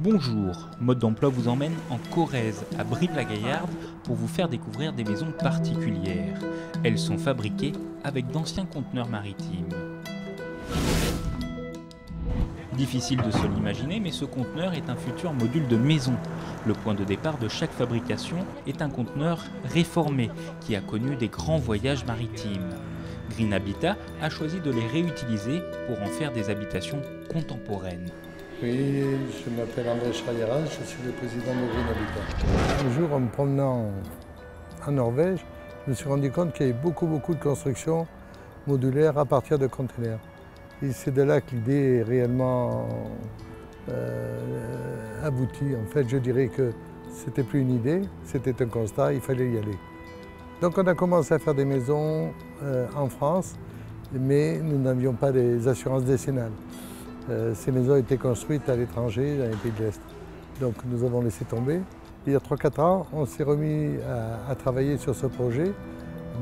Bonjour, Mode d'emploi vous emmène en Corrèze, à Brive-la-Gaillarde, pour vous faire découvrir des maisons particulières. Elles sont fabriquées avec d'anciens conteneurs maritimes. Difficile de se l'imaginer, mais ce conteneur est un futur module de maison. Le point de départ de chaque fabrication est un conteneur réformé, qui a connu des grands voyages maritimes. Green Habitat a choisi de les réutiliser pour en faire des habitations contemporaines. Oui, je m'appelle André Charrieras, je suis le président de Green Habitat. Un jour, en me promenant en Norvège, je me suis rendu compte qu'il y avait beaucoup de constructions modulaires à partir de containers. Et c'est de là que l'idée est réellement aboutie. En fait, je dirais que c'était plus une idée, c'était un constat, il fallait y aller. Donc on a commencé à faire des maisons en France, mais nous n'avions pas des assurances décennales. Ces maisons étaient construites à l'étranger, dans les pays de l'Est. Donc nous avons laissé tomber. Et il y a 3-4 ans, on s'est remis à travailler sur ce projet.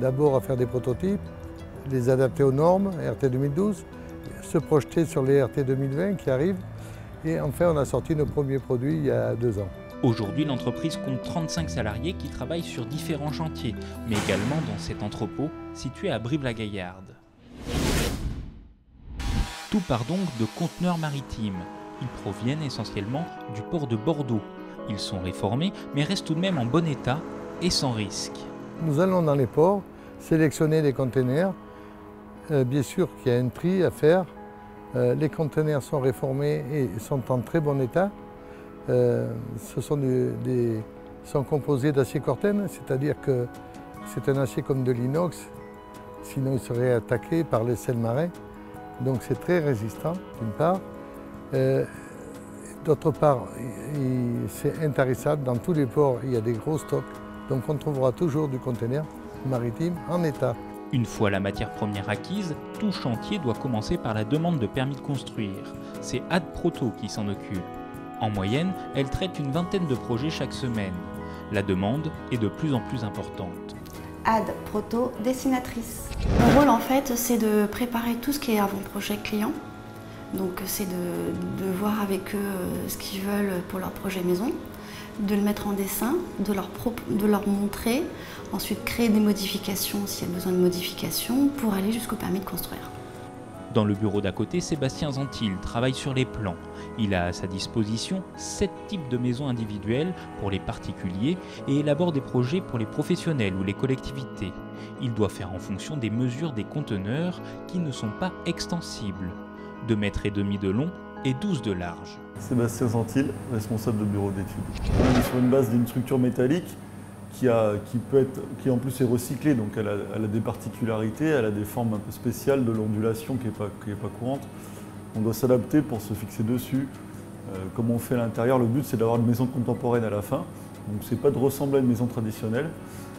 D'abord à faire des prototypes, les adapter aux normes, RT 2012, se projeter sur les RT 2020 qui arrivent. Et enfin, on a sorti nos premiers produits il y a 2 ans. Aujourd'hui, l'entreprise compte 35 salariés qui travaillent sur différents chantiers, mais également dans cet entrepôt situé à Brive-la-Gaillarde. Tout part donc de conteneurs maritimes. Ils proviennent essentiellement du port de Bordeaux. Ils sont réformés, mais restent tout de même en bon état et sans risque. Nous allons dans les ports, sélectionner les conteneurs. Bien sûr qu'il y a un tri à faire. Les conteneurs sont réformés et sont en très bon état. Sont composés d'acier corten, c'est-à-dire que c'est un acier comme de l'inox, sinon il serait attaqué par les sels marins. Donc c'est très résistant, d'une part. D'autre part, c'est intarissable. Dans tous les ports, il y a des gros stocks. Donc on trouvera toujours du conteneur maritime en état. Une fois la matière première acquise, tout chantier doit commencer par la demande de permis de construire. C'est Ad Proto qui s'en occupe. En moyenne, elle traite une vingtaine de projets chaque semaine. La demande est de plus en plus importante. Ad Proto, dessinatrice. Mon rôle, en fait, c'est de préparer tout ce qui est avant-projet client. Donc, c'est de voir avec eux ce qu'ils veulent pour leur projet maison, de le mettre en dessin, de leur montrer, ensuite créer des modifications s'il y a besoin de modifications pour aller jusqu'au permis de construire. Dans le bureau d'à côté, Sébastien Zantil travaille sur les plans. Il a à sa disposition 7 types de maisons individuelles pour les particuliers et élabore des projets pour les professionnels ou les collectivités. Il doit faire en fonction des mesures des conteneurs qui ne sont pas extensibles. 2,5 mètres de long et 12 de large. Sébastien Zantil, responsable de bureau d'études. On est sur une base d'une structure métallique qui en plus est recyclée, donc elle a des particularités, elle a des formes un peu spéciales de l'ondulation qui est pas courante. On doit s'adapter pour se fixer dessus. Comme on fait à l'intérieur, le but c'est d'avoir une maison contemporaine à la fin. Donc c'est pas de ressembler à une maison traditionnelle,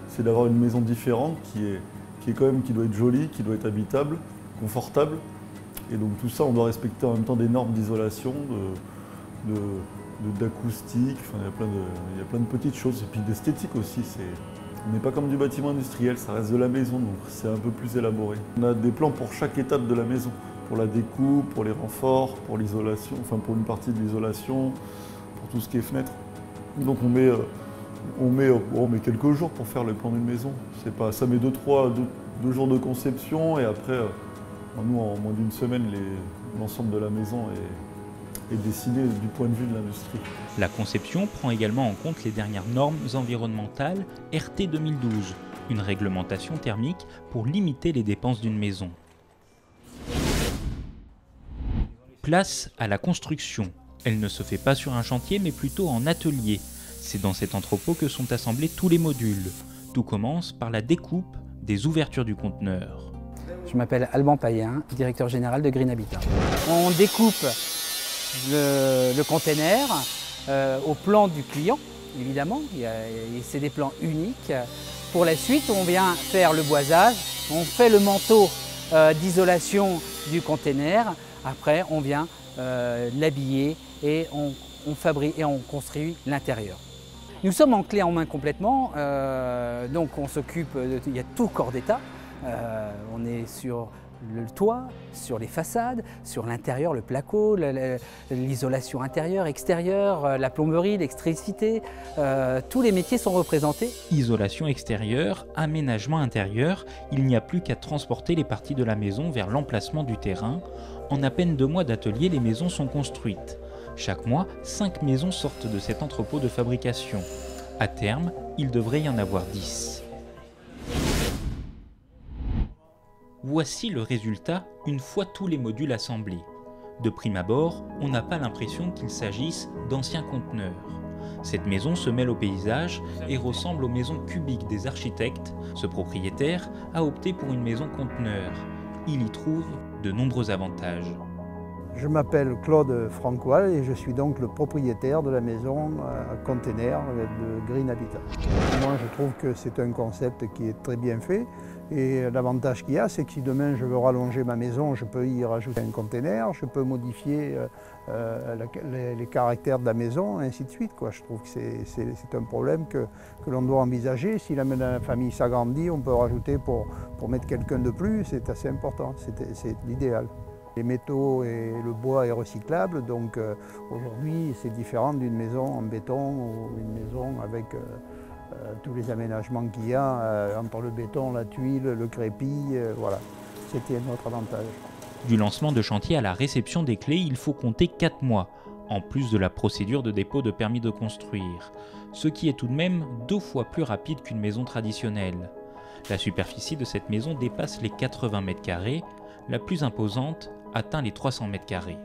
c'est d'avoir une maison différente qui doit être jolie, qui doit être habitable, confortable. Et donc tout ça, on doit respecter en même temps des normes d'isolation, d'acoustique, enfin, il y a plein de petites choses, et puis d'esthétique aussi. On n'est pas comme du bâtiment industriel, ça reste de la maison, donc c'est un peu plus élaboré. On a des plans pour chaque étape de la maison, pour la découpe, pour les renforts, pour l'isolation, enfin pour une partie de l'isolation, pour tout ce qui est fenêtre. Donc on met quelques jours pour faire le plan d'une maison. Ça met deux jours de conception, et après, nous en moins d'une semaine, l'ensemble de la maison est décidé du point de vue de l'industrie. La conception prend également en compte les dernières normes environnementales RT 2012, une réglementation thermique pour limiter les dépenses d'une maison. Place à la construction. Elle ne se fait pas sur un chantier mais plutôt en atelier. C'est dans cet entrepôt que sont assemblés tous les modules. Tout commence par la découpe des ouvertures du conteneur. Je m'appelle Alban Payen, directeur général de Green Habitat. On découpe le container au plan du client, évidemment, c'est des plans uniques. Pour la suite, on vient faire le boisage, on fait le manteau d'isolation du container, après on vient l'habiller et on fabrique et on construit l'intérieur. Nous sommes en clé en main complètement, donc on s'occupe, il y a tout corps d'état. On est sur le toit, sur les façades, sur l'intérieur, le placo, l'isolation intérieure, extérieure, la plomberie, l'électricité, tous les métiers sont représentés. Isolation extérieure, aménagement intérieur, il n'y a plus qu'à transporter les parties de la maison vers l'emplacement du terrain. En à peine 2 mois d'atelier, les maisons sont construites. Chaque mois, 5 maisons sortent de cet entrepôt de fabrication. À terme, il devrait y en avoir 10. Voici le résultat une fois tous les modules assemblés. De prime abord, on n'a pas l'impression qu'il s'agisse d'anciens conteneurs. Cette maison se mêle au paysage et ressemble aux maisons cubiques des architectes. Ce propriétaire a opté pour une maison conteneur. Il y trouve de nombreux avantages. Je m'appelle Claude Francois et je suis donc le propriétaire de la maison conteneur de Green Habitat. Moi, je trouve que c'est un concept qui est très bien fait. Et l'avantage qu'il y a, c'est que si demain je veux rallonger ma maison, je peux y rajouter un conteneur, je peux modifier les caractères de la maison, et ainsi de suite, quoi. Je trouve que c'est un problème que l'on doit envisager. Si la famille s'agrandit, on peut rajouter pour mettre quelqu'un de plus, c'est assez important, c'est l'idéal. Les métaux et le bois est recyclable, donc aujourd'hui c'est différent d'une maison en béton ou une maison avec... tous les aménagements qu'il y a, entre le béton, la tuile, le crépi, voilà, c'était notre avantage. Du lancement de chantier à la réception des clés, il faut compter 4 mois, en plus de la procédure de dépôt de permis de construire, ce qui est tout de même 2 fois plus rapide qu'une maison traditionnelle. La superficie de cette maison dépasse les 80 mètres carrés, la plus imposante atteint les 300 mètres carrés.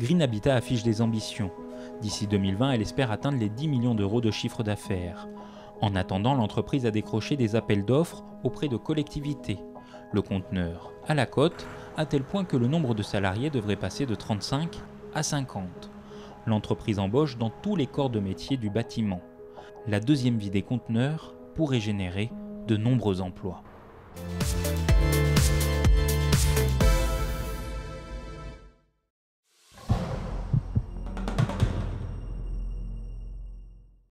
Green Habitat affiche des ambitions. D'ici 2020, elle espère atteindre les 10 millions d'euros de chiffre d'affaires. En attendant, l'entreprise a décroché des appels d'offres auprès de collectivités. Le conteneur à la cote, à tel point que le nombre de salariés devrait passer de 35 à 50. L'entreprise embauche dans tous les corps de métier du bâtiment. La deuxième vie des conteneurs pourrait générer de nombreux emplois.